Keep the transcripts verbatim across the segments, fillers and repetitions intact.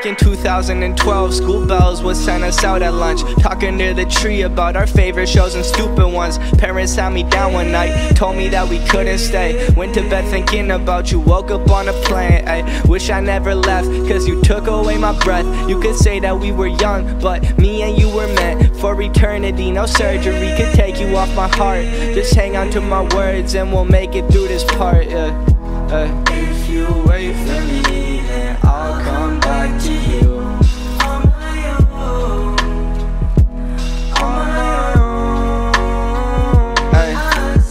Back in two thousand twelve, school bells would send us out at lunch, talking near the tree about our favorite shows and stupid ones. Parents had me down one night, told me that we couldn't stay. Went to bed thinking about you, woke up on a plane. Ay, wish I never left, cause you took away my breath. You could say that we were young, but me and you were meant for eternity. No surgery could take you off my heart. Just hang on to my words and we'll make it through this part. Yeah. Uh. If you wait for me, then I'll come back to you. On my own, on my own. Ay,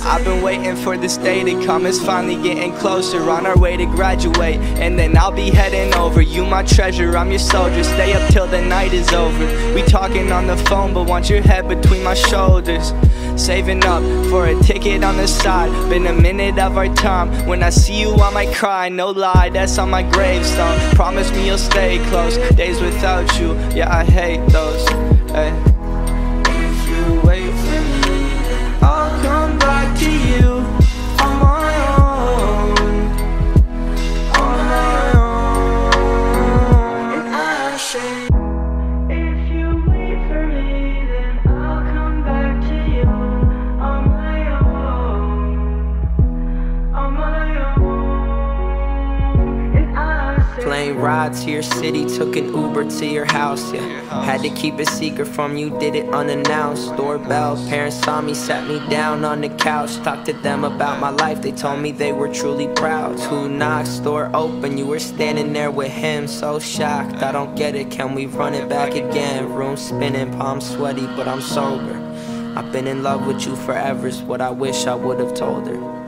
I've been waiting for this day to come. It's finally getting closer, on our way to graduate, and then I'll be heading over. You my treasure, I'm your soldier. Stay up till the night is over. We talking on the phone, but want your head between my shoulders. Saving up for a ticket on the side. Been a minute of our time. When I see you I might cry, no lie, that's on my gravestone. Promise me you'll stay close. Days without you, yeah, I hate those. Ay. If you wait for me, I'll come back to you. On my own, on my own. And I say, if you wait for me, then I'll come back to you. Plane ride to your city, took an Uber to your house, yeah. Had to keep it secret from you, did it unannounced. Doorbell, parents saw me, sat me down on the couch. Talked to them about my life, they told me they were truly proud. Two knocks, door open, you were standing there with him. So shocked, I don't get it, can we run it back again? Room spinning, palms sweaty, but I'm sober. I've been in love with you forever, is what I wish I would've told her.